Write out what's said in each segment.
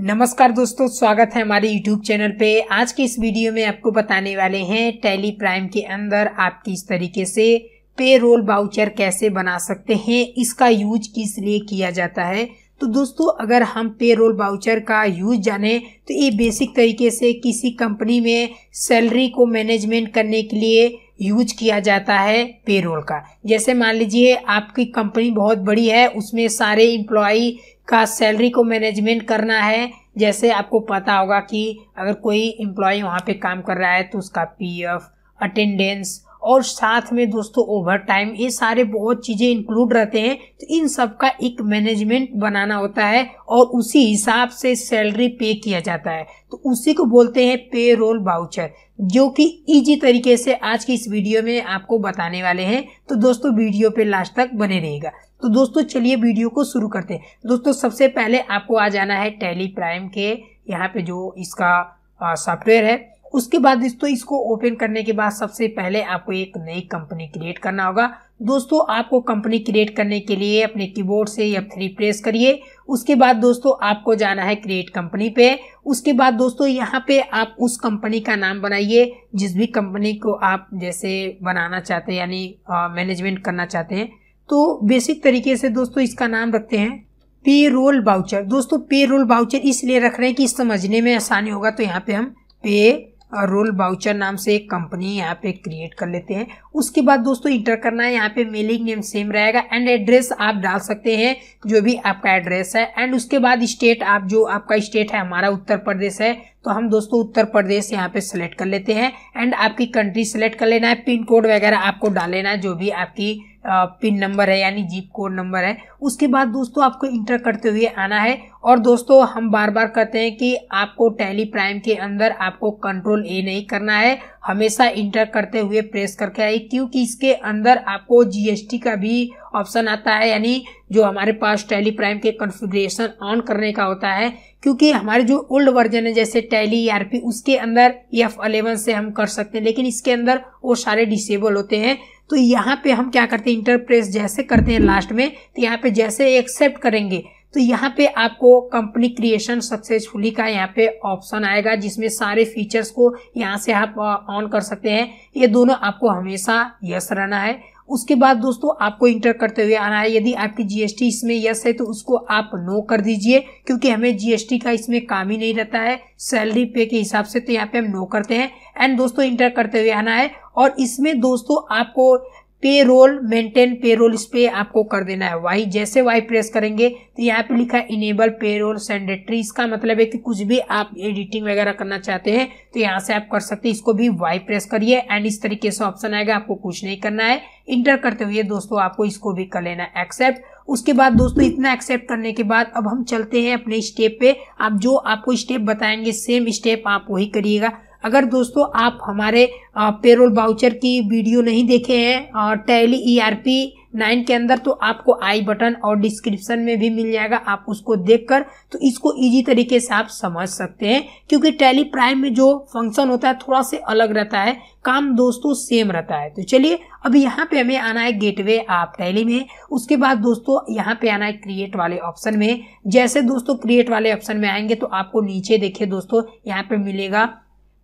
नमस्कार दोस्तों, स्वागत है हमारे YouTube चैनल पे। आज के इस वीडियो में आपको बताने वाले हैं टैली प्राइम के अंदर आप किस तरीके से पे रोल वाउचर कैसे बना सकते हैं, इसका यूज किस लिए किया जाता है। तो दोस्तों, अगर हम पे रोल वाउचर का यूज जाने तो ये बेसिक तरीके से किसी कंपनी में सैलरी को मैनेजमेंट करने के लिए यूज किया जाता है पे रोल का। जैसे मान लीजिए आपकी कंपनी बहुत बड़ी है, उसमें सारे एम्प्लॉई का सैलरी को मैनेजमेंट करना है। जैसे आपको पता होगा कि अगर कोई एम्प्लॉय वहाँ पे काम कर रहा है तो उसका पीएफ, अटेंडेंस और साथ में दोस्तों ओवर टाइम, ये सारे बहुत चीज़ें इंक्लूड रहते हैं। तो इन सब का एक मैनेजमेंट बनाना होता है और उसी हिसाब से सैलरी पे किया जाता है, तो उसी को बोलते हैं पे रोल वाउचर, जो कि इजी तरीके से आज की इस वीडियो में आपको बताने वाले हैं। तो दोस्तों वीडियो पे लास्ट तक बने रहिएगा। तो दोस्तों चलिए वीडियो को शुरू करते हैं। दोस्तों सबसे पहले आपको आ जाना है टैली प्राइम के यहाँ पे जो इसका सॉफ्टवेयर है। उसके बाद दोस्तों इसको ओपन करने के बाद सबसे पहले आपको एक नई कंपनी क्रिएट करना होगा। दोस्तों आपको कंपनी क्रिएट करने के लिए अपने कीबोर्ड से F3 प्रेस करिए। उसके बाद दोस्तों आपको जाना है क्रिएट कंपनी पे। उसके बाद दोस्तों यहाँ पे आप उस कंपनी का नाम बनाइए जिस भी कंपनी को आप जैसे बनाना चाहते हैं, यानी मैनेजमेंट करना चाहते हैं। तो बेसिक तरीके से दोस्तों इसका नाम रखते हैं पे रोल वाउचर। दोस्तों पे रोल वाउचर इसलिए रख रहे हैं कि समझने में आसानी होगा। तो यहाँ पे हम पे रोल वाउचर नाम से एक कंपनी यहाँ पे क्रिएट कर लेते हैं। उसके बाद दोस्तों इंटर करना है, यहाँ पे मेलिंग नेम सेम रहेगा एंड एड्रेस आप डाल सकते हैं जो भी आपका एड्रेस है। एंड उसके बाद स्टेट, आप जो आपका स्टेट है, हमारा उत्तर प्रदेश है तो हम दोस्तों उत्तर प्रदेश यहाँ पे सेलेक्ट कर लेते हैं। एंड आपकी कंट्री सेलेक्ट कर लेना है। पिन कोड वगैरह आपको डाल लेना है जो भी आपकी पिन नंबर है, यानी जीप कोड नंबर है। उसके बाद दोस्तों आपको इंटर करते हुए आना है। और दोस्तों हम बार बार कहते हैं कि आपको टैली प्राइम के अंदर आपको कंट्रोल ए नहीं करना है, हमेशा इंटर करते हुए प्रेस करके आइए, क्योंकि इसके अंदर आपको जीएसटी का भी ऑप्शन आता है, यानी जो हमारे पास टैली प्राइम के कॉन्फ़िगरेशन ऑन करने का होता है। क्योंकि हमारे जो ओल्ड वर्जन है जैसे टैली ERP, उसके अंदर F11 से हम कर सकते हैं, लेकिन इसके अंदर वो सारे डिसेबल होते हैं। तो यहाँ पे हम क्या करते हैं, इंटर प्रेस जैसे करते हैं लास्ट में, तो यहाँ पे जैसे एक्सेप्ट करेंगे तो यहाँ पे आपको कंपनी क्रिएशन सक्सेसफुली का यहाँ पे ऑप्शन आएगा, जिसमें सारे फीचर्स को यहाँ से आप ऑन कर सकते हैं। ये दोनों आपको हमेशा यस रहना है। उसके बाद दोस्तों आपको इंटर करते हुए आना है। यदि आपकी जीएसटी इसमें यस है तो उसको आप नो कर दीजिए, क्योंकि हमें जीएसटी का इसमें काम ही नहीं रहता है सैलरी पे के हिसाब से, तो यहाँ पे हम नो करते हैं। एंड दोस्तों इंटर करते हुए आना है। और इसमें दोस्तों आपको पे रोल मेंटेन पे रोल, इस पे आपको कर देना है वाई। जैसे वाई प्रेस करेंगे तो यहाँ पे लिखा है इनेबल पे रोल सेंडेट्री, इसका मतलब है कि कुछ भी आप एडिटिंग वगैरह करना चाहते हैं तो यहाँ से आप कर सकते हैं। इसको भी वाई प्रेस करिए एंड इस तरीके से ऑप्शन आएगा, आपको कुछ नहीं करना है। इंटर करते हुए दोस्तों आपको इसको भी कर लेना है एक्सेप्ट। उसके बाद दोस्तों इतना एक्सेप्ट करने के बाद अब हम चलते हैं अपने स्टेप पे। आप जो आपको स्टेप बताएंगे सेम स्टेप आप वही करिएगा। अगर दोस्तों आप हमारे पेरोल वाउचर की वीडियो नहीं देखे हैं और टैली ERP 9 के अंदर, तो आपको आई बटन और डिस्क्रिप्शन में भी मिल जाएगा, आप उसको देखकर तो इसको इजी तरीके से आप समझ सकते हैं। क्योंकि टैली प्राइम में जो फंक्शन होता है थोड़ा से अलग रहता है, काम दोस्तों सेम रहता है। तो चलिए अब यहाँ पे हमें आना है गेटवे आप टैली में। उसके बाद दोस्तों यहाँ पे आना है क्रिएट वाले ऑप्शन में। जैसे दोस्तों क्रिएट वाले ऑप्शन में आएंगे तो आपको नीचे देखिए दोस्तों यहाँ पे मिलेगा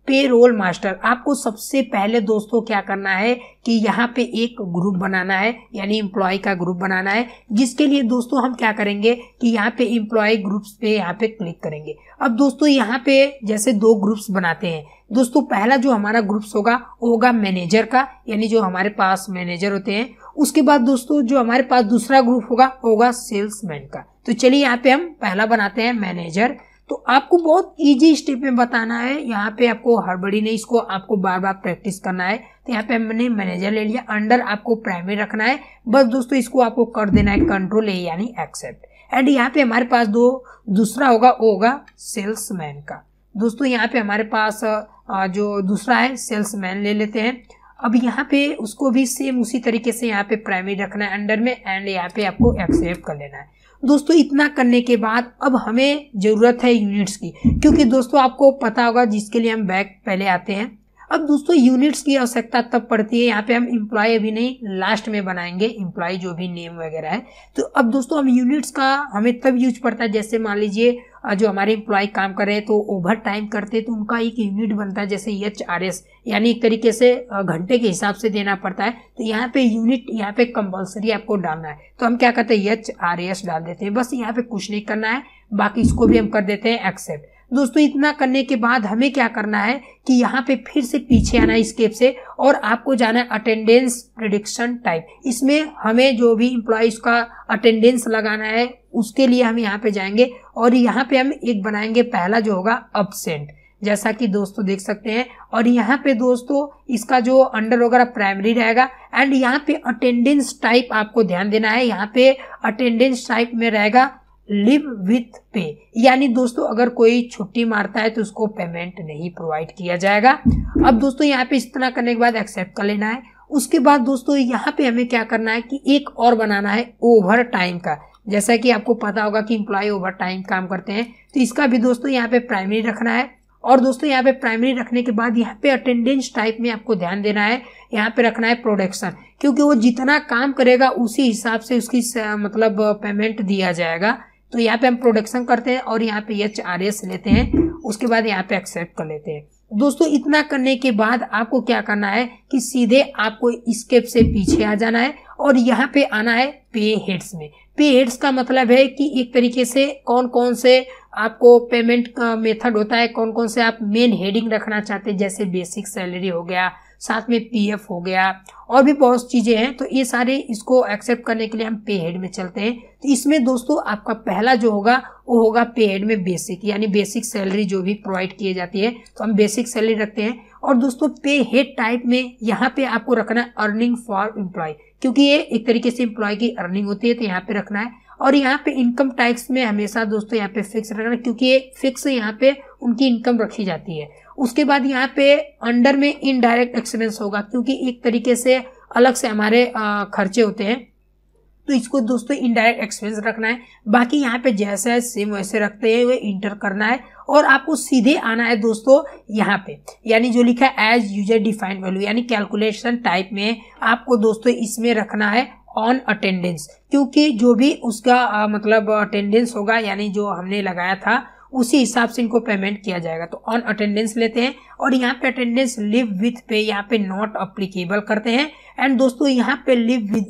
पे रोल मास्टर। आपको सबसे पहले दोस्तों क्या करना है कि यहाँ पे एक ग्रुप बनाना है, यानी एम्प्लॉय का ग्रुप बनाना है, जिसके लिए दोस्तों हम क्या करेंगे कि यहाँ पे एम्प्लॉय ग्रुप्स पे यहाँ पे क्लिक करेंगे। अब दोस्तों यहाँ पे जैसे दो ग्रुप्स बनाते हैं दोस्तों, पहला जो हमारा ग्रुप्स होगा वो होगा मैनेजर का, यानी जो हमारे पास मैनेजर होते हैं। उसके बाद दोस्तों जो हमारे पास दूसरा ग्रुप होगा वो होगा सेल्समैन का। तो चलिए यहाँ पे हम पहला बनाते हैं मैनेजर। तो आपको बहुत इजी स्टेप में बताना है, यहाँ पे आपको हड़बड़ी नहीं, इसको आपको बार बार प्रैक्टिस करना है। तो यहाँ पे हमने मैनेजर ले लिया, अंडर आपको प्राइमरी रखना है बस दोस्तों। इसको आपको कर देना है कंट्रोल ए, यानी एक्सेप्ट। एंड यहाँ पे हमारे पास दो दूसरा होगा वो होगा सेल्समैन का। दोस्तों यहाँ पे हमारे पास जो दूसरा है सेल्समैन ले लेते हैं। अब यहाँ पे उसको भी सेम उसी तरीके से यहाँ पे प्राइमरी रखना है अंडर में, एंड यहाँ पे आपको एक्सेप्ट कर लेना है। दोस्तों इतना करने के बाद अब हमें ज़रूरत है यूनिट्स की, क्योंकि दोस्तों आपको पता होगा, जिसके लिए हम बैक पहले आते हैं। अब दोस्तों यूनिट्स की आवश्यकता तब पड़ती है, यहाँ पे हम एम्प्लॉय अभी नहीं, लास्ट में बनाएंगे एम्प्लॉय जो भी नेम वगैरह है। तो अब दोस्तों हम यूनिट्स का हमें तब यूज पड़ता है, जैसे मान लीजिए जो हमारे एम्प्लॉय काम करे तो ओवर टाइम करते तो उनका एक यूनिट बनता है जैसे EHRS, यानी एक तरीके से घंटे के हिसाब से देना पड़ता है। तो यहाँ पे यूनिट यहाँ पे कंपल्सरी आपको डालना है, तो हम क्या करते हैं EHRS डाल देते हैं। बस यहाँ पे कुछ नहीं करना है, बाकी इसको भी हम कर देते हैं एक्सेप्ट। दोस्तों इतना करने के बाद हमें क्या करना है कि यहाँ पे फिर से पीछे आना है स्केप से, और आपको जाना है अटेंडेंस प्रेडिक्शन टाइप। इसमें हमें जो भी एम्प्लॉयज का अटेंडेंस लगाना है उसके लिए हम यहाँ पे जाएंगे और यहाँ पे हम एक बनाएंगे, पहला जो होगा अब्सेंट, जैसा कि दोस्तों देख सकते हैं। और यहाँ पे दोस्तों इसका जो अंडर वगैरह प्राइमरी रहेगा, एंड यहाँ पे अटेंडेंस टाइप आपको ध्यान देना है। यहाँ पे अटेंडेंस टाइप में रहेगा लिव विथ पे, यानी दोस्तों अगर कोई छुट्टी मारता है तो उसको पेमेंट नहीं प्रोवाइड किया जाएगा। अब दोस्तों यहाँ पे इतना करने के बाद एक्सेप्ट कर लेना है। उसके बाद दोस्तों यहाँ पे हमें क्या करना है कि एक और बनाना है ओवर टाइम का। जैसा कि आपको पता होगा कि एम्प्लॉय ओवर टाइम काम करते हैं, तो इसका भी दोस्तों यहाँ पे प्राइमरी रखना है। और दोस्तों यहाँ पे प्राइमरी रखने के बाद यहाँ पे अटेंडेंस टाइप में आपको ध्यान देना है, यहाँ पे रखना है प्रोडक्शन, क्योंकि वो जितना काम करेगा उसी हिसाब से उसकी मतलब पेमेंट दिया जाएगा। तो यहाँ पे हम प्रोडक्शन करते हैं और यहाँ पे EHRS लेते हैं, उसके बाद यहाँ पे एक्सेप्ट कर लेते हैं। दोस्तों इतना करने के बाद आपको क्या करना है कि सीधे आपको स्केप से पीछे आ जाना है और यहाँ पे आना है पे हेड्स में। पे हेड्स का मतलब है कि एक तरीके से कौन कौन से आपको पेमेंट का मेथड होता है, कौन कौन से आप मेन हेडिंग रखना चाहते हैं, जैसे बेसिक सैलरी हो गया, साथ में PF हो गया, और भी बहुत चीज़ें हैं। तो ये सारे इसको एक्सेप्ट करने के लिए हम पे हेड में चलते हैं। तो इसमें दोस्तों आपका पहला जो होगा वो होगा पे हेड में बेसिक, यानी बेसिक सैलरी जो भी प्रोवाइड किए जाती है, तो हम बेसिक सैलरी रखते हैं। और दोस्तों पे हेड टाइप में यहाँ पे आपको रखना है अर्निंग फॉर एम्प्लॉय, क्योंकि ये एक तरीके से एम्प्लॉय की अर्निंग होती है, तो यहाँ पे रखना है। और यहाँ पे इनकम टैक्स में हमेशा दोस्तों यहाँ पे फिक्स रखना है, क्योंकि ये फिक्स यहाँ पे उनकी इनकम रखी जाती है। उसके बाद यहाँ पे अंडर में इनडायरेक्ट एक्सपेंस होगा, क्योंकि एक तरीके से अलग से हमारे खर्चे होते हैं, तो इसको दोस्तों इनडायरेक्ट एक्सपेंस रखना है। बाकी यहाँ पे जैसा है सेम वैसे रखते हैं, वह इंटर करना है। और आपको सीधे आना है दोस्तों यहाँ पे, यानी जो लिखा है एज यूजर डिफाइंड वैल्यू, यानी कैलकुलेशन टाइप में आपको दोस्तों इसमें रखना है ऑन अटेंडेंस, क्योंकि जो भी उसका मतलब अटेंडेंस होगा, यानी जो हमने लगाया था उसी हिसाब से इनको पेमेंट किया जाएगा। तो ऑन अटेंडेंस लेते हैं और यहाँ पे अटेंडेंस लिव विथ पे यहाँ पे नॉट अप्लीकेबल करते हैं। एंड दोस्तों यहाँ पे लिव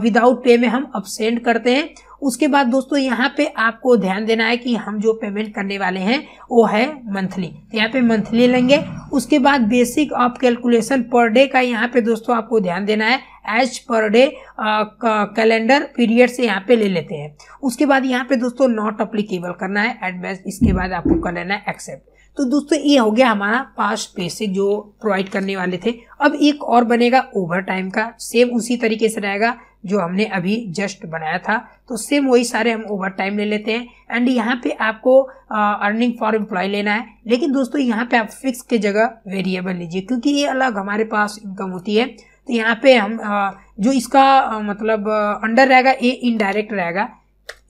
विदाउट पे में हम अब्सेंट करते हैं। उसके बाद दोस्तों यहाँ पे आपको ध्यान देना है कि हम जो पेमेंट करने वाले हैं वो है मंथली, तो यहाँ पे मंथली लेंगे। उसके बाद बेसिक ऑफ कैलकुलेशन पर डे का यहाँ पे दोस्तों आपको ध्यान देना है, as per day calendar period से यहाँ पे ले लेते हैं। उसके बाद यहाँ पे दोस्तों नॉट अप्लीकेबल करना है एट बेस्ट, इसके बाद आपको कर लेना है एक्सेप्ट। तो दोस्तों ये हो गया हमारा पास बेसिक जो प्रोवाइड करने वाले थे। अब एक और बनेगा ओवर टाइम का, सेम उसी तरीके से रहेगा जो हमने अभी जस्ट बनाया था, तो सेम वही सारे हम ओवर टाइम ले लेते हैं। एंड यहाँ पे आपको अर्निंग फॉर एम्प्लॉय लेना है, लेकिन दोस्तों यहाँ पे आप फिक्स के जगह वेरिएबल लीजिए, क्योंकि ये अलग हमारे पास इनकम होती है। तो यहाँ पे हम जो इसका मतलब अंडर रहेगा ये इनडायरेक्ट रहेगा।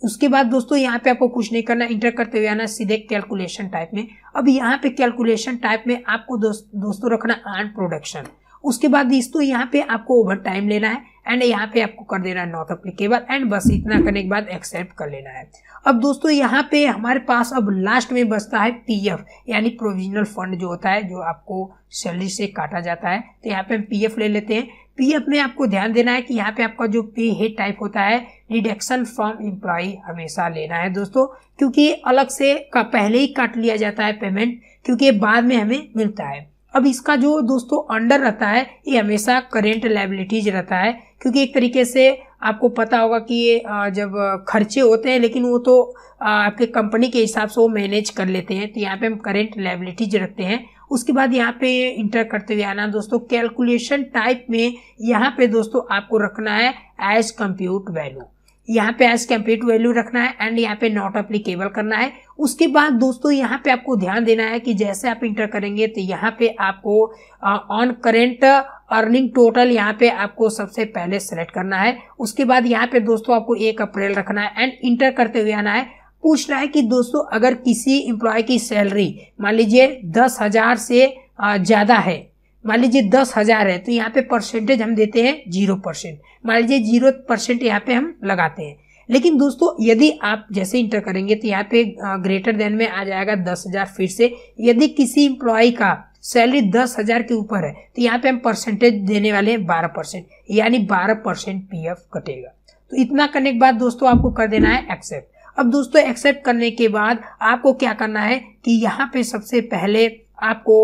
उसके बाद दोस्तों यहाँ पे आपको कुछ नहीं करना, इंटर करते हुए आना सीधे कैलकुलेशन टाइप में। अब यहाँ पे कैलकुलेशन टाइप में आपको दोस्तों रखना ऑन प्रोडक्शन। उसके बाद दोस्तों यहाँ पे आपको ओवर टाइम लेना है एंड यहाँ पे आपको कर देना है नॉट अप्लीकेबल, एंड बस इतना करने के बाद एक्सेप्ट कर लेना है। अब दोस्तों यहाँ पे हमारे पास अब लास्ट में बचता है PF, यानी प्रोविजनल फंड जो होता है, जो आपको सैलरी से काटा जाता है। तो यहाँ पे हम PF ले लेते हैं। PF में आपको ध्यान देना है कि यहाँ पे आपका जो पे हेड टाइप होता है डिडक्शन फ्रॉम एम्प्लॉय हमेशा लेना है दोस्तों, क्योंकि अलग से का पहले ही काट लिया जाता है पेमेंट, क्योंकि बाद में हमें मिलता है। अब इसका जो दोस्तों अंडर रहता है ये हमेशा करेंट लायबिलिटीज रहता है, क्योंकि एक तरीके से आपको पता होगा कि ये जब खर्चे होते हैं, लेकिन वो तो आपके कंपनी के हिसाब से वो मैनेज कर लेते हैं। तो यहाँ पे हम करेंट लायबिलिटीज रखते हैं। उसके बाद यहाँ पे इंटर करते हुए आना दोस्तों कैलकुलेशन टाइप में। यहाँ पे दोस्तों आपको रखना है एज कंप्यूट वैल्यू, यहाँ पे एज कंप्यूट वैल्यू रखना है एंड यहाँ पे नॉट अप्लीकेबल करना है। उसके बाद दोस्तों यहाँ पे आपको ध्यान देना है कि जैसे आप इंटर करेंगे तो यहाँ पे आपको ऑन करेंट अर्निंग टोटल यहाँ पे आपको सबसे पहले सेलेक्ट करना है। उसके बाद यहाँ पे दोस्तों आपको 1 अप्रैल रखना है एंड इंटर करते हुए आना है। पूछ रहा है कि दोस्तों अगर किसी एम्प्लॉय की सैलरी मान लीजिए 10,000 से ज़्यादा है, मान लीजिए 10,000 है, तो यहाँ पे परसेंटेज हम देते हैं 0%, मान लीजिए 0% यहाँ पे हम लगाते हैं। लेकिन दोस्तों यदि आप जैसे इंटर करेंगे तो यहाँ पे ग्रेटर देन में आ जाएगा 10,000 फिर से। यदि किसी एम्प्लॉय का सैलरी 10,000 के ऊपर है तो यहाँ पे हम परसेंटेज देने वाले हैं 12%, यानी 12% PF कटेगा। तो इतना करने के बाद दोस्तों आपको कर देना है एक्सेप्ट। अब दोस्तों एक्सेप्ट करने के बाद आपको क्या करना है कि यहाँ पे सबसे पहले आपको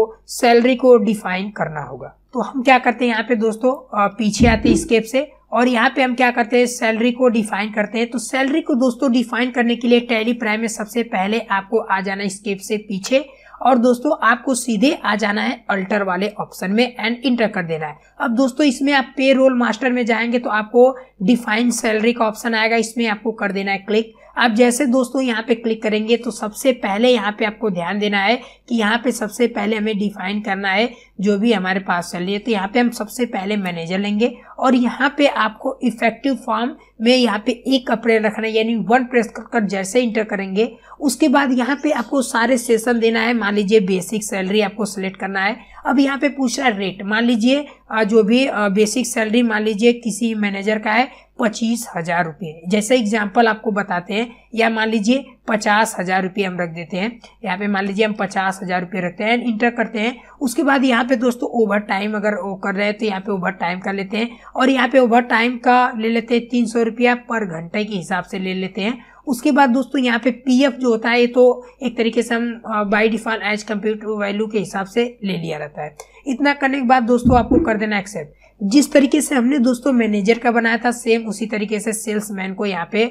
सैलरी को डिफाइन करना होगा। तो हम क्या करते हैं यहाँ पे दोस्तों पीछे आते हैं स्केप से और यहाँ पे हम क्या करते हैं सैलरी को डिफाइन करते हैं। तो सैलरी को दोस्तों डिफाइन करने के लिए टैली प्राइम में सबसे पहले आपको आ जाना है स्केप से पीछे और दोस्तों आपको सीधे आ जाना है अल्टर वाले ऑप्शन में एंड इंटर कर देना है। अब दोस्तों इसमें आप पे रोल मास्टर में जाएंगे तो आपको डिफाइन सैलरी का ऑप्शन आएगा, इसमें आपको कर देना है क्लिक। आप जैसे दोस्तों यहाँ पे क्लिक करेंगे तो सबसे पहले यहाँ पे आपको ध्यान देना है कि यहाँ पे सबसे पहले हमें डिफाइन करना है जो भी हमारे पास सैलरी है। तो यहाँ पे हम सबसे पहले मैनेजर लेंगे और यहाँ पे आपको इफेक्टिव फॉर्म में यहाँ पे 1 अप्रैल रखना है, यानी 1 प्रेस कर जैसे इंटर करेंगे उसके बाद यहाँ पे आपको सारे सेशन देना है। मान लीजिए बेसिक सैलरी आपको सेलेक्ट करना है। अब यहाँ पे पूछ रहा है रेट, मान लीजिए जो भी बेसिक सैलरी मान लीजिए किसी मैनेजर का है 25,000 रुपये, जैसे एग्जाम्पल आपको बताते हैं, या मान लीजिए 50,000 रुपये हम रख देते हैं। यहाँ पे मान लीजिए हम 50,000 रुपये रखते हैं, इंटर करते हैं। उसके बाद यहाँ पे दोस्तों ओवर टाइम अगर वो कर रहे हैं तो यहाँ पे ओवर टाइम का लेते हैं और यहाँ पे ओवर टाइम का ले लेते हैं 300 रुपया पर घंटे के हिसाब से ले लेते हैं। उसके बाद दोस्तों यहाँ पे पीएफ जो होता है ये तो एक तरीके से हम by default as computer value के हिसाब से ले लिया रहता है। इतना करने के बाद दोस्तों आपको कर देना एक्सेप्ट। जिस तरीके से हमने दोस्तों मैनेजर का बनाया था सेम उसी तरीके से सेल्समैन को यहाँ पे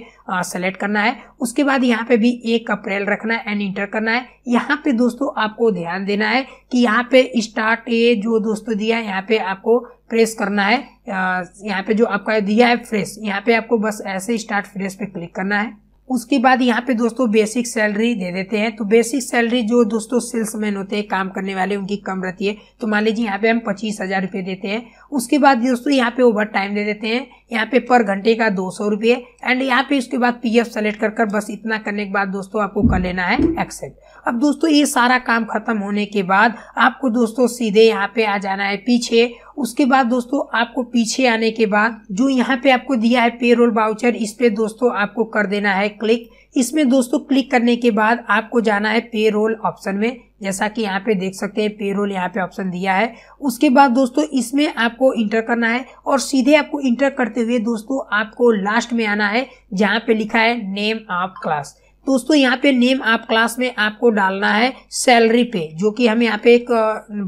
सेलेक्ट करना है। उसके बाद यहाँ पे भी 1 अप्रैल रखना है एंड इंटर करना है। यहाँ पे दोस्तों आपको ध्यान देना है कि यहाँ पे स्टार्ट ए जो दोस्तों दिया है यहाँ पे आपको प्रेस करना है। यहाँ पे जो आपका दिया है फ्रेश, यहाँ पे आपको बस ऐसे स्टार्ट फ्रेश पे क्लिक करना है। उसके बाद यहाँ पे दोस्तों बेसिक सैलरी दे देते हैं। तो बेसिक सैलरी जो दोस्तों सेल्समैन होते हैं काम करने वाले उनकी कम रहती है, तो मान लीजिए यहाँ पे हम 25,000 रुपये देते हैं। उसके बाद दोस्तों यहाँ पे ओवर टाइम दे देते हैं, यहाँ पे पर घंटे का 200 रुपये एंड यहाँ पे उसके बाद पीएफ सेलेक्ट कर कर बस इतना करने के बाद दोस्तों आपको कर लेना है एक्सेप्ट। अब दोस्तों ये सारा काम खत्म होने के बाद आपको दोस्तों सीधे यहाँ पे आ जाना है पीछे। उसके बाद दोस्तों आपको पीछे आने के बाद जो यहाँ पे आपको दिया है पेरोल वाउचर, इस पे दोस्तों आपको कर देना है क्लिक। इसमें दोस्तों क्लिक करने के बाद आपको जाना है पेरोल ऑप्शन में, जैसा कि यहाँ पे देख सकते हैं पेरोल यहाँ पे ऑप्शन दिया है। उसके बाद दोस्तों इसमें आपको इंटर करना है और सीधे आपको इंटर करते हुए दोस्तों आपको लास्ट में आना है जहाँ पे लिखा है नेम ऑफ क्लास। दोस्तों यहाँ पे नेम ऑफ क्लास में आपको डालना है सैलरी पे, जो कि हम यहाँ पे एक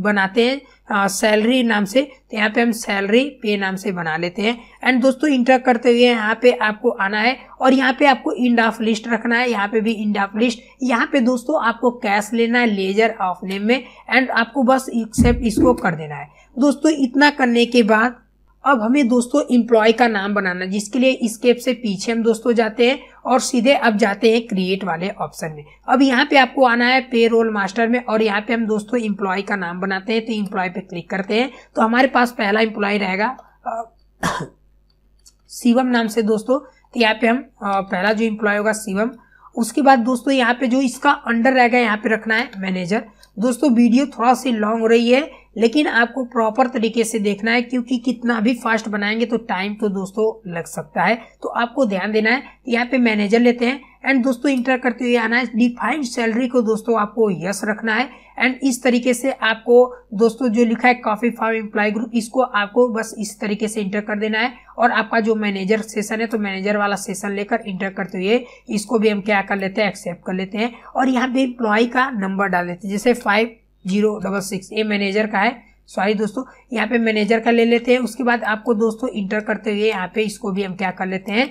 बनाते हैं सैलरी नाम से, तो यहाँ पे हम सैलरी पे नाम से बना लेते हैं एंड दोस्तों इंटर करते हुए यहाँ पे आपको आना है और यहाँ पे आपको इंड ऑफ लिस्ट रखना है। यहाँ पे भी इंड ऑफ लिस्ट, यहाँ पे दोस्तों आपको कैश लेना है लेजर ऑफ नेम में एंड आपको बस एक्सेप्ट इसको कर देना है। दोस्तों इतना करने के बाद अब हमें दोस्तों एम्प्लॉय का नाम बनाना, जिसके लिए स्केप से पीछे हम दोस्तों जाते हैं और सीधे अब जाते हैं क्रिएट वाले ऑप्शन में। अब यहाँ पे आपको आना है पेरोल मास्टर में और यहाँ पे हम दोस्तों एम्प्लॉय का नाम बनाते हैं। तो एम्प्लॉय पे क्लिक करते हैं तो हमारे पास पहला एम्प्लॉय रहेगा शिवम नाम से दोस्तों। तो यहाँ पे हम पहला जो एम्प्लॉय होगा शिवम। उसके बाद दोस्तों यहाँ पे जो इसका अंडर रहेगा यहाँ पे रखना है मैनेजर। दोस्तों वीडियो थोड़ा सी लॉन्ग हो रही है लेकिन आपको प्रॉपर तरीके से देखना है, क्योंकि कितना भी फास्ट बनाएंगे तो टाइम तो दोस्तों लग सकता है, तो आपको ध्यान देना है। यहाँ पे मैनेजर लेते हैं एंड दोस्तों इंटर करते हुए आना है। डिफाइंड सैलरी को दोस्तों आपको यस रखना है एंड इस तरीके से आपको दोस्तों जो लिखा है कॉफी फार्म एम्प्लॉय ग्रुप, इसको आपको बस इस तरीके से इंटर कर देना है और आपका जो मैनेजर सेशन है तो मैनेजर वाला सेशन लेकर इंटर करते हुए इसको भी हम क्या कर लेते हैं एक्सेप्ट कर लेते हैं और यहाँ पे एम्प्लॉय का नंबर डाल देते हैं, जैसे 5066 ये मैनेजर का है, सॉरी दोस्तों यहाँ पे मैनेजर का ले लेते हैं। उसके बाद आपको दोस्तों इंटर करते हुए यहाँ पे इसको भी हम क्या कर लेते हैं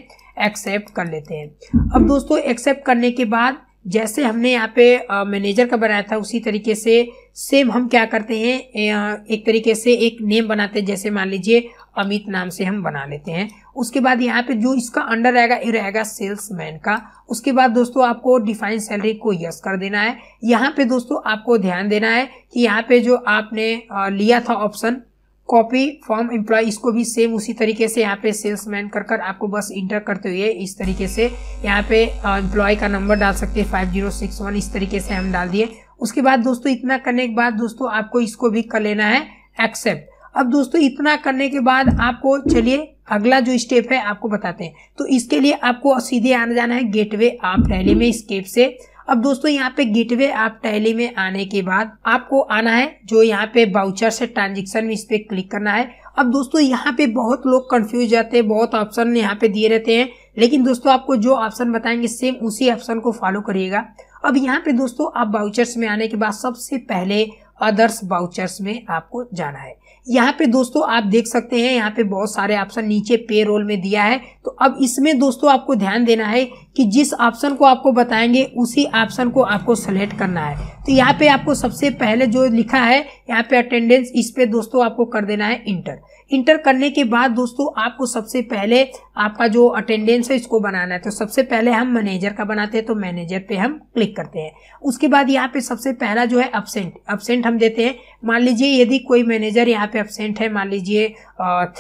एक्सेप्ट कर लेते हैं। अब दोस्तों एक्सेप्ट करने के बाद जैसे हमने यहाँ पे मैनेजर का बनाया था उसी तरीके से सेम हम क्या करते हैं एक तरीके से एक नेम बनाते हैं, जैसे मान लीजिए अमित नाम से हम बना लेते हैं। उसके बाद यहाँ पे जो इसका अंडर रहेगा ये रहेगा सेल्समैन का। उसके बाद दोस्तों आपको डिफाइन सैलरी को यस कर देना है। यहाँ पे दोस्तों आपको ध्यान देना है कि यहाँ पे जो आपने लिया था ऑप्शन कॉपी फॉर्म एम्प्लॉय, इसको भी सेम उसी तरीके से यहाँ पे सेल्समैन कर कर आपको बस इंटर करते हुए इस तरीके से यहाँ पे एम्प्लॉय का नंबर डाल सकते हैं 5061, इस तरीके से हम डाल दिए। उसके बाद दोस्तों इतना करने के बाद दोस्तों आपको इसको भी कर लेना है एक्सेप्ट। अब दोस्तों इतना करने के बाद आपको चलिए अगला जो स्टेप है आपको बताते हैं। तो इसके लिए आपको सीधे आना जाना है गेटवे ऐप टैली में स्केप से। अब दोस्तों यहाँ पे गेटवे ऐप टैली में आने के बाद आपको आना है जो यहाँ पे वाउचर से ट्रांजेक्शन में इस पर क्लिक करना है। अब दोस्तों यहाँ पे बहुत लोग कंफ्यूज जाते हैं, बहुत ऑप्शन यहाँ पे दिए रहते हैं, लेकिन दोस्तों आपको जो ऑप्शन बताएंगे सेम उसी ऑप्शन को फॉलो करिएगा। अब यहाँ पे दोस्तों आप वाउचर्स में आने के बाद सबसे पहले अदर्स वाउचर्स में आपको जाना है। यहाँ पे दोस्तों आप देख सकते हैं यहाँ पे बहुत सारे ऑप्शन नीचे पे रोल में दिया है। तो अब इसमें दोस्तों आपको ध्यान देना है कि जिस ऑप्शन को आपको बताएंगे उसी ऑप्शन को आपको सेलेक्ट करना है। तो यहाँ पे आपको सबसे पहले जो लिखा है यहाँ पे अटेंडेंस, इस पे दोस्तों आपको कर देना है इंटर। इंटर करने के बाद दोस्तों आपको सबसे पहले आपका जो अटेंडेंस है इसको बनाना है। तो सबसे पहले हम मैनेजर का बनाते हैं, तो मैनेजर पे हम क्लिक करते हैं। उसके बाद यहाँ पे सबसे पहला जो है एब्सेंट हम देते हैं। मान लीजिए यदि कोई मैनेजर यहाँ पे एब्सेंट है, मान लीजिए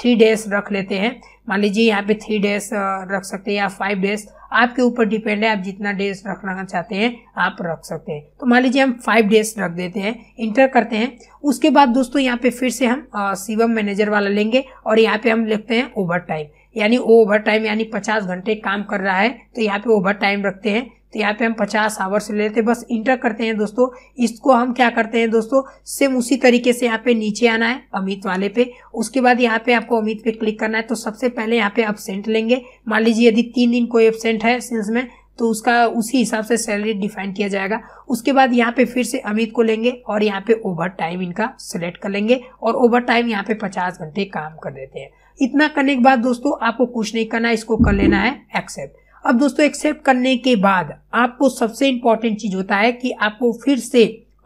3 डेज रख लेते हैं, मान लीजिए यहाँ पे 3 डेज रख सकते हैं या 5 डेज, आपके ऊपर डिपेंड है आप जितना डेज रखना चाहते हैं आप रख सकते हैं। तो मान लीजिए हम 5 डेज रख देते हैं, इंटर करते हैं। उसके बाद दोस्तों यहाँ पे फिर से हम शिवम मैनेजर वाला लेंगे और यहाँ पे हम लिखते हैं ओवर टाइम, यानी ओवर टाइम यानी 50 घंटे काम कर रहा है तो यहाँ पे ओवर टाइम रखते हैं। तो यहाँ पे हम 50 आवर्स लेते हैं, बस इंटर करते हैं। दोस्तों इसको हम क्या करते हैं दोस्तों सेम उसी तरीके से यहाँ पे नीचे आना है अमित वाले पे। उसके बाद यहाँ पे आपको अमित पे क्लिक करना है। तो सबसे पहले यहाँ पे एब्सेंट लेंगे। मान लीजिए यदि 3 दिन कोई एब्सेंट है सेल्स में तो उसका उसी हिसाब से सैलरी डिफाइन किया जाएगा। उसके बाद यहाँ पे फिर से अमित को लेंगे और यहाँ पे ओवर टाइम इनका सेलेक्ट कर लेंगे और ओवर टाइम यहाँ पे 50 घंटे काम कर देते हैं। इतना करने के बाद दोस्तों आपको कुछ नहीं करना, इसको कर लेना है एक्सेप्ट। अब दोस्तों एक्सेप्ट करने के बाद आपको सबसे इम्पोर्टेंट चीज होता है कि आपको फिर से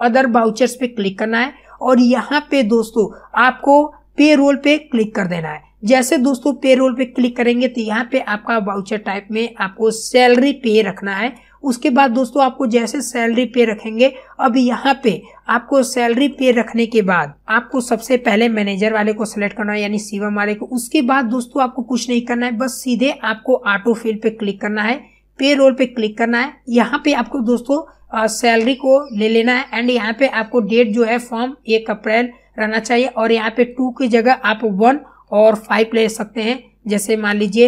अदर वाउचर्स पे क्लिक करना है और यहाँ पे दोस्तों आपको पे रोल पे क्लिक कर देना है। जैसे दोस्तों पे रोल पे क्लिक करेंगे तो यहाँ पे आपका वाउचर टाइप में आपको सैलरी पे रखना है। उसके बाद दोस्तों आपको जैसे सैलरी पे रखेंगे, अब यहाँ पे आपको सैलरी पे रखने के बाद आपको सबसे पहले मैनेजर वाले को सिलेक्ट करना है यानी शिवम वाले को। उसके बाद दोस्तों आपको कुछ नहीं करना है, बस सीधे आपको ऑटो फिल पे क्लिक करना है, पे रोल पे क्लिक करना है। यहाँ पे आपको दोस्तों सैलरी को ले लेना है एंड यहाँ पे आपको डेट जो है फॉर्म 1 अप्रैल रहना चाहिए और यहाँ पे 2 की जगह आप 1 और 5 ले सकते हैं। जैसे मान लीजिए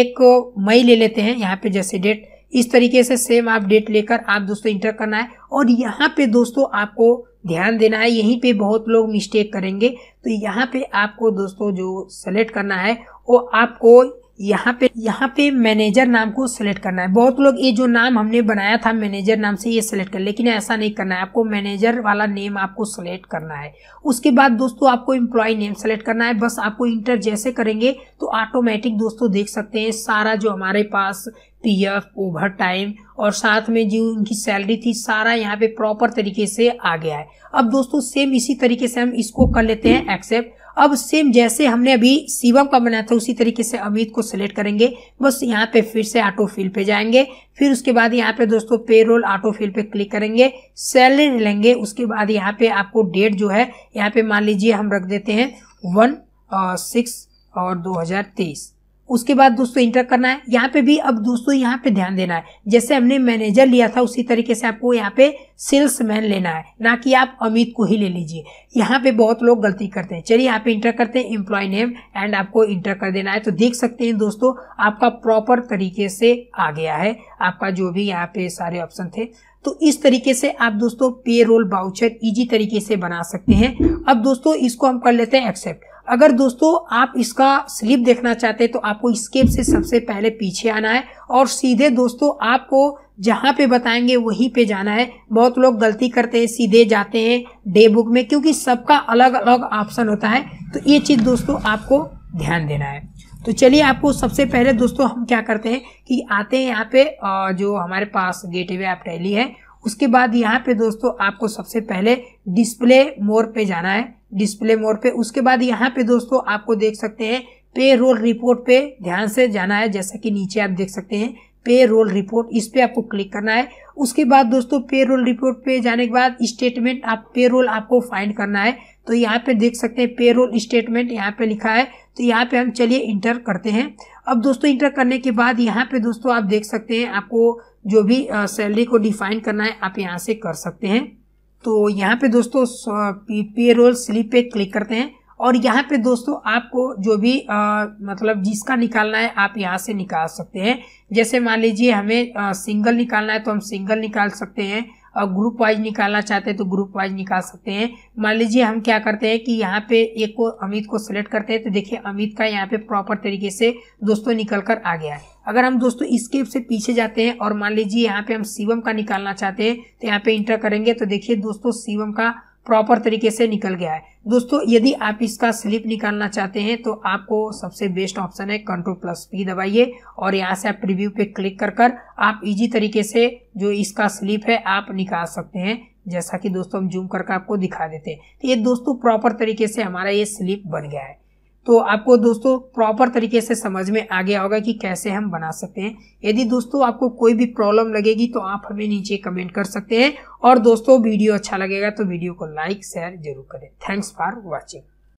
1 मई ले लेते हैं यहाँ पे जैसे डेट, इस तरीके से सेम आप डेट लेकर आप दोस्तों इंटर करना है। और यहाँ पे दोस्तों आपको ध्यान देना है, यहीं पे बहुत लोग मिस्टेक करेंगे। तो यहाँ पे आपको दोस्तों जो सेलेक्ट करना है वो आपको यहाँ पे मैनेजर नाम को सेलेक्ट करना है। बहुत लोग ये जो नाम हमने बनाया था मैनेजर नाम से ये सेलेक्ट कर, लेकिन ऐसा नहीं करना है, आपको मैनेजर वाला नेम आपको सेलेक्ट करना है। उसके बाद दोस्तों आपको एम्प्लॉय नेम सेलेक्ट करना है। बस आपको इंटर जैसे करेंगे तो ऑटोमेटिक दोस्तों देख सकते हैं सारा जो हमारे पास पीएफ, ओवर टाइम और साथ में जो उनकी सैलरी थी सारा यहाँ पे प्रॉपर तरीके से आ गया है। अब दोस्तों सेम इसी तरीके से हम इसको कर लेते हैं एक्सेप्ट। अब सेम जैसे हमने अभी शिवम का बनाया था उसी तरीके से अमित को सेलेक्ट करेंगे। बस यहाँ पे फिर से ऑटो फिल पे जाएंगे, फिर उसके बाद यहाँ पे दोस्तों पे रोल ऑटो फिल पे क्लिक करेंगे, सैलरी लेंगे। उसके बाद यहाँ पे आपको डेट जो है यहाँ पे मान लीजिए हम रख देते हैं 1/6/2023। उसके बाद दोस्तों इंटर करना है। यहाँ पे भी अब दोस्तों यहाँ पे ध्यान देना है, जैसे हमने मैनेजर लिया था उसी तरीके से आपको यहाँ पे सेल्समैन लेना है, ना कि आप अमित को ही ले लीजिए। यहाँ पे बहुत लोग गलती करते हैं। चलिए यहाँ पे इंटर करते हैं एम्प्लॉय नेम एंड आपको इंटर कर देना है। तो देख सकते हैं दोस्तों आपका प्रॉपर तरीके से आ गया है आपका जो भी यहाँ पे सारे ऑप्शन थे। तो इस तरीके से आप दोस्तों पे रोल वाउचर इजी तरीके से बना सकते हैं। अब दोस्तों इसको हम कर लेते हैं एक्सेप्ट। अगर दोस्तों आप इसका स्लिप देखना चाहते हैं तो आपको स्केप से सबसे पहले पीछे आना है और सीधे दोस्तों आपको जहाँ पे बताएंगे वहीं पे जाना है। बहुत लोग गलती करते हैं सीधे जाते हैं डे बुक में, क्योंकि सबका अलग अलग ऑप्शन होता है। तो ये चीज़ दोस्तों आपको ध्यान देना है। तो चलिए आपको सबसे पहले दोस्तों हम क्या करते हैं कि आते हैं यहाँ पे जो हमारे पास गेटवे ऐप टैली है। उसके बाद यहाँ पे दोस्तों आपको सबसे पहले डिस्प्ले मोड पे जाना है, डिस्प्ले मोड पे। उसके बाद यहाँ पे दोस्तों आपको देख सकते हैं पे रोल रिपोर्ट पे ध्यान से जाना है। जैसा कि नीचे आप देख सकते हैं पे रोल रिपोर्ट, इस पे आपको क्लिक करना है। उसके बाद दोस्तों पे रोल रिपोर्ट पे जाने के बाद स्टेटमेंट आप पे रोल आपको फाइंड करना है। तो यहाँ पे देख सकते हैं पे रोल स्टेटमेंट यहाँ पे लिखा है। तो यहाँ पे हम चलिए इंटर करते हैं। अब दोस्तों इंटर करने के बाद यहाँ पे दोस्तों आप देख सकते हैं आपको जो भी सैलरी को डिफाइन करना है आप यहाँ से कर सकते हैं। तो यहाँ पे दोस्तों पे रोल स्लिप पे क्लिक करते हैं और यहाँ पे दोस्तों आपको जो भी मतलब जिसका निकालना है आप यहाँ से निकाल सकते हैं। जैसे मान लीजिए हमें सिंगल निकालना है तो हम सिंगल निकाल सकते हैं, और ग्रुप वाइज निकालना चाहते हैं तो ग्रुप वाइज निकाल सकते हैं। मान लीजिए हम क्या करते हैं कि यहाँ पे एक को अमित को सेलेक्ट करते हैं तो देखिए अमित का यहाँ पे प्रॉपर तरीके से दोस्तों निकल कर आ गया है। अगर हम दोस्तों इसके से पीछे जाते हैं और मान लीजिए यहाँ पे हम शिवम का निकालना चाहते हैं तो यहाँ पे इंटर करेंगे तो देखिए दोस्तों शिवम का प्रॉपर तरीके से निकल गया है। दोस्तों यदि आप इसका स्लिप निकालना चाहते हैं तो आपको सबसे बेस्ट ऑप्शन है Ctrl+P दबाइए और यहाँ से आप प्रीव्यू पे क्लिक कर आप इजी तरीके से जो इसका स्लिप है आप निकाल सकते हैं, जैसा कि दोस्तों हम जूम करके आपको दिखा देते हैं। तो ये दोस्तों प्रॉपर तरीके से हमारा ये स्लिप बन गया है। तो आपको दोस्तों प्रॉपर तरीके से समझ में आ गया होगा कि कैसे हम बना सकते हैं। यदि दोस्तों आपको कोई भी प्रॉब्लम लगेगी तो आप हमें नीचे कमेंट कर सकते हैं। और दोस्तों वीडियो अच्छा लगेगा तो वीडियो को लाइक शेयर जरूर करें। Thanks for watching.